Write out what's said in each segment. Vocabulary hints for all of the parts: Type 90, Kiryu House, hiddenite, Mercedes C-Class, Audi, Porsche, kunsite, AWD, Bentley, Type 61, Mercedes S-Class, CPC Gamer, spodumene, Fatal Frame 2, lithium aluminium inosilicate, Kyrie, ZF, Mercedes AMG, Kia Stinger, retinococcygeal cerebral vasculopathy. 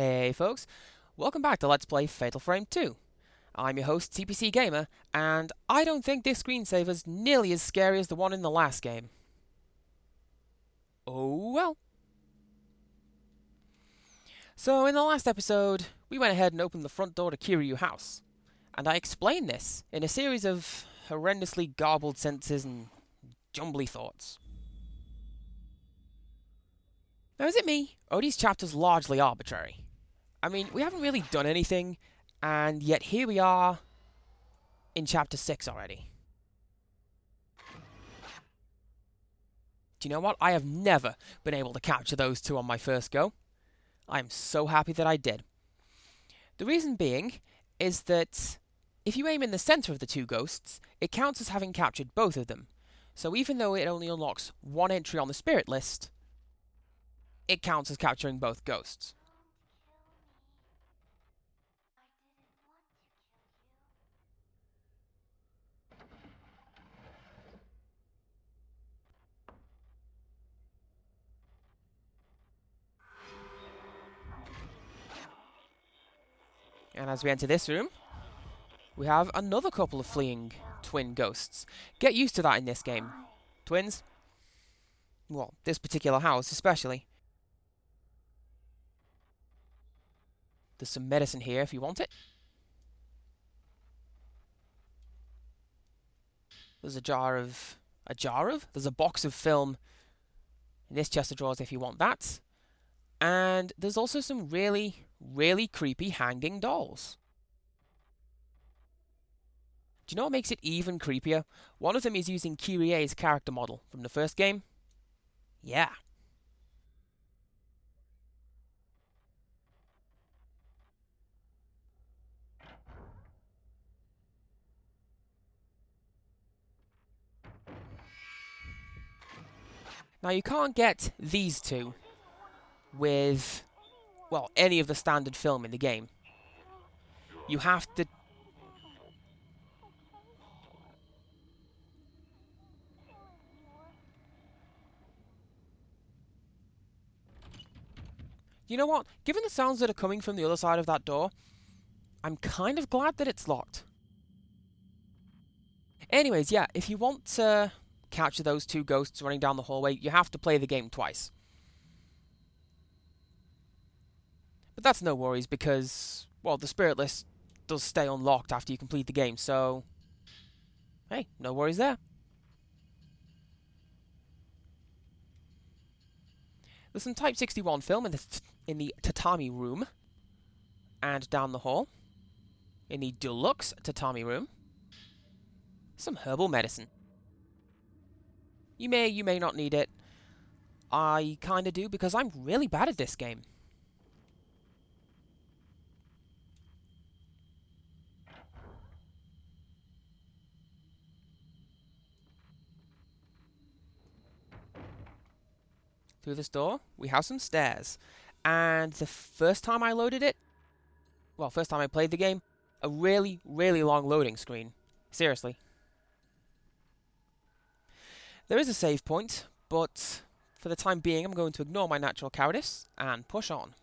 Hey folks, welcome back to Let's Play Fatal Frame 2. I'm your host, CPC Gamer, and I don't think this screensaver's nearly as scary as the one in the last game. Oh well. So in the last episode, we went ahead and opened the front door to Kiryu House, and I explained this in a series of horrendously garbled sentences and jumbly thoughts. Now, is it me, or are these chapters largely arbitrary? I mean, we haven't really done anything, and yet here we are in Chapter 6 already. Do you know what? I have never been able to capture those two on my first go. I am so happy that I did. The reason being is that if you aim in the center of the two ghosts, it counts as having captured both of them. So even though it only unlocks one entry on the spirit list, it counts as capturing both ghosts. And as we enter this room, we have another couple of fleeing twin ghosts. Get used to that in this game. Twins? Well, this particular house especially. There's some medicine here if you want it. There's there's a box of film in this chest of drawers if you want that. And there's also some really, really creepy hanging dolls. Do you know what makes it even creepier? One of them is using Kyrie's character model from the first game. Yeah. Now, you can't get these two with, well, any of the standard film in the game. You have to... You know what? Given the sounds that are coming from the other side of that door, I'm kind of glad that it's locked. Anyways, yeah, if you want to capture those two ghosts running down the hallway, you have to play the game twice. But that's no worries because, well, the spirit list does stay unlocked after you complete the game, so hey, no worries there. There's some Type 61 film in the tatami room and down the hall in the deluxe tatami room. Some herbal medicine. You may not need it. I kinda do because I'm really bad at this game. Through this door, we have some stairs. And the first time I loaded it, well, first time I played the game, a really, really long loading screen. Seriously. There is a save point, but for the time being, I'm going to ignore my natural cowardice and push on.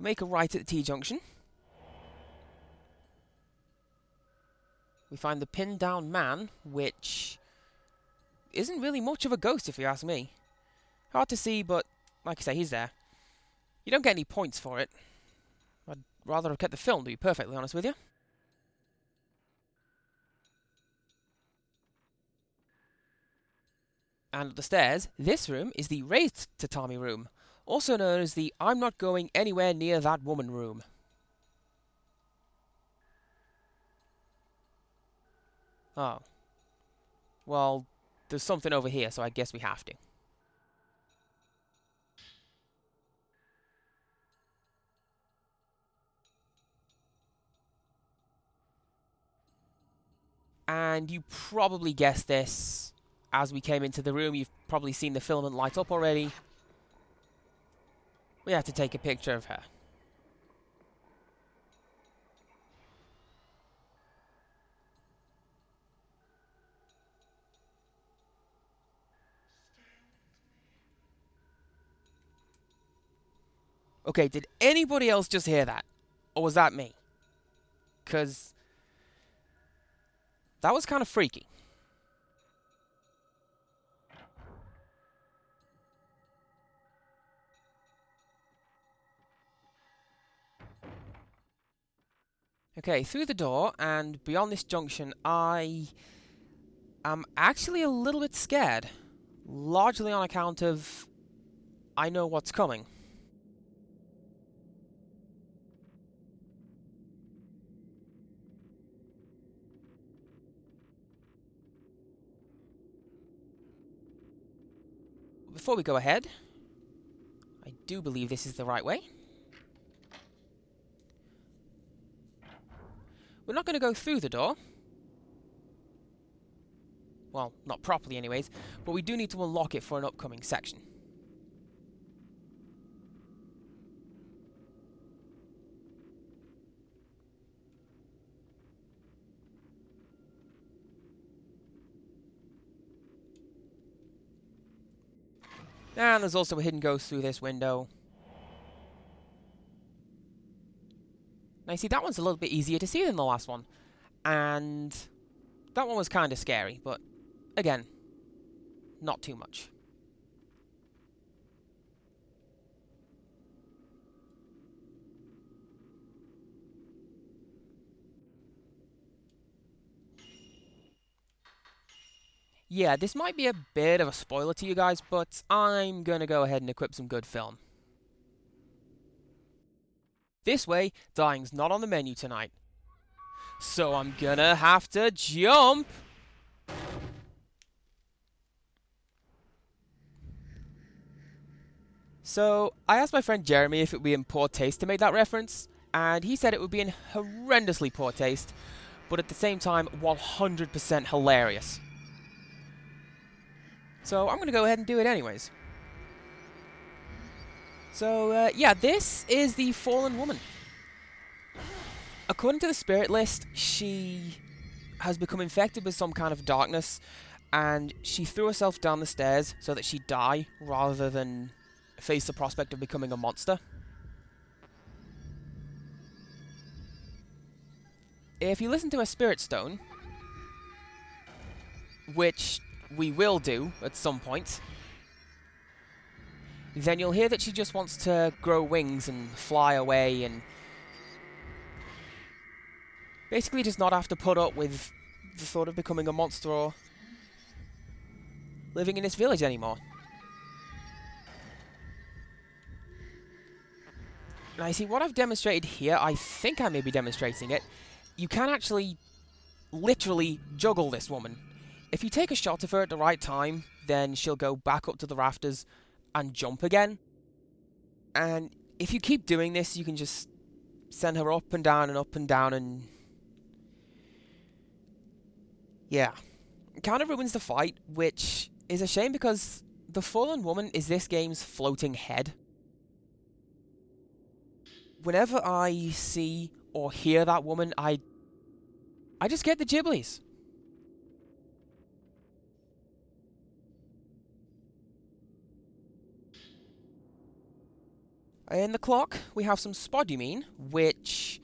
Make a right at the T-junction. We find the pinned down man, which isn't really much of a ghost if you ask me. Hard to see, but like I say, he's there. You don't get any points for it. I'd rather have kept the film, to be perfectly honest with you. And up the stairs, this room is the raised tatami room, also known as the I'm not going anywhere near that woman room. Oh. Well, there's something over here, so I guess we have to. And you probably guessed this as we came into the room. You've probably seen the filament light up already. We have to take a picture of her. Okay, did anybody else just hear that? Or was that me? Because that was kind of freaky. Okay, through the door and beyond this junction, I am actually a little bit scared. Largely on account of I know what's coming. Before we go ahead, I do believe this is the right way. We're not going to go through the door. Well, not properly anyways, but we do need to unlock it for an upcoming section. And there's also a hidden ghost through this window. Now you see, that one's a little bit easier to see than the last one. And that one was kind of scary, but again, not too much. Yeah, this might be a bit of a spoiler to you guys, but I'm gonna go ahead and equip some good film. This way, dying's not on the menu tonight. So I'm gonna have to jump! So, I asked my friend Jeremy if it would be in poor taste to make that reference, and he said it would be in horrendously poor taste, but at the same time, 100% hilarious. So, I'm gonna go ahead and do it anyways. So, yeah, this is the fallen woman. According to the spirit list, she has become infected with some kind of darkness, and she threw herself down the stairs so that she'd die rather than face the prospect of becoming a monster. If you listen to a spirit stone, which we will do at some point, then you'll hear that she just wants to grow wings and fly away and basically just not have to put up with the thought of becoming a monster or living in this village anymore. Now, you see, what I've demonstrated here, I think I may be demonstrating it, you can actually literally juggle this woman. If you take a shot of her at the right time, then she'll go back up to the rafters and jump again. And if you keep doing this, you can just send her up and down and up and down and... yeah. It kind of ruins the fight, which is a shame because the fallen woman is this game's floating head. Whenever I see or hear that woman, I just get the jibblies. In the clock, we have some spodumene, which...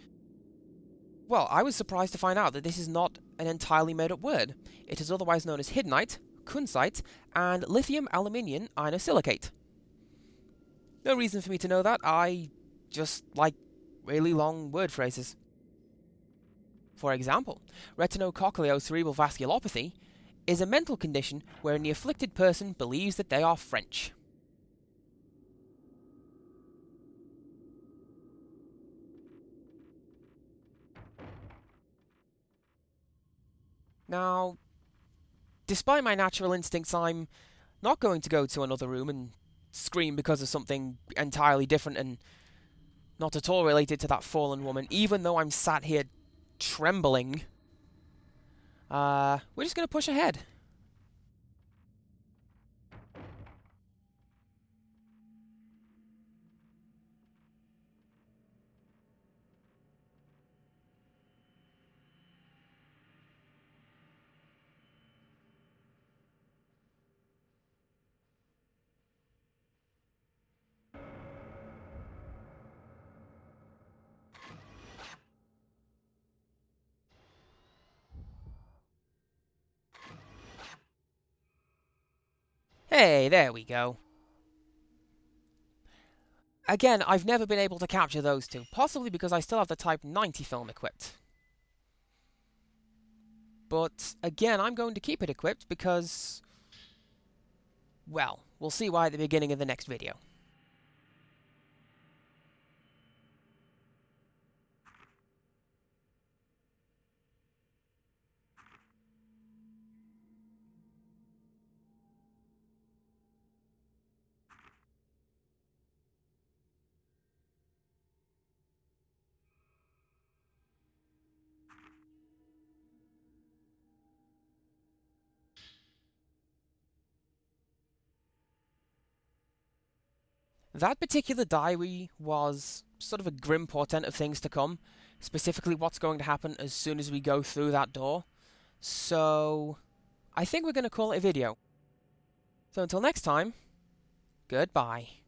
well, I was surprised to find out that this is not an entirely made-up word. It is otherwise known as hiddenite, kunsite, and lithium aluminium inosilicate. No reason for me to know that, I just like really long word phrases. For example, retinococcygeal cerebral vasculopathy is a mental condition wherein the afflicted person believes that they are French. Now, despite my natural instincts, I'm not going to go to another room and scream because of something entirely different and not at all related to that fallen woman, even though I'm sat here trembling. We're just going to push ahead. Hey, there we go. Again, I've never been able to capture those two, possibly because I still have the Type 90 film equipped. But, again, I'm going to keep it equipped because, well, we'll see why at the beginning of the next video. That particular diary was sort of a grim portent of things to come, specifically what's going to happen as soon as we go through that door. So, I think we're going to call it a video. So until next time, goodbye.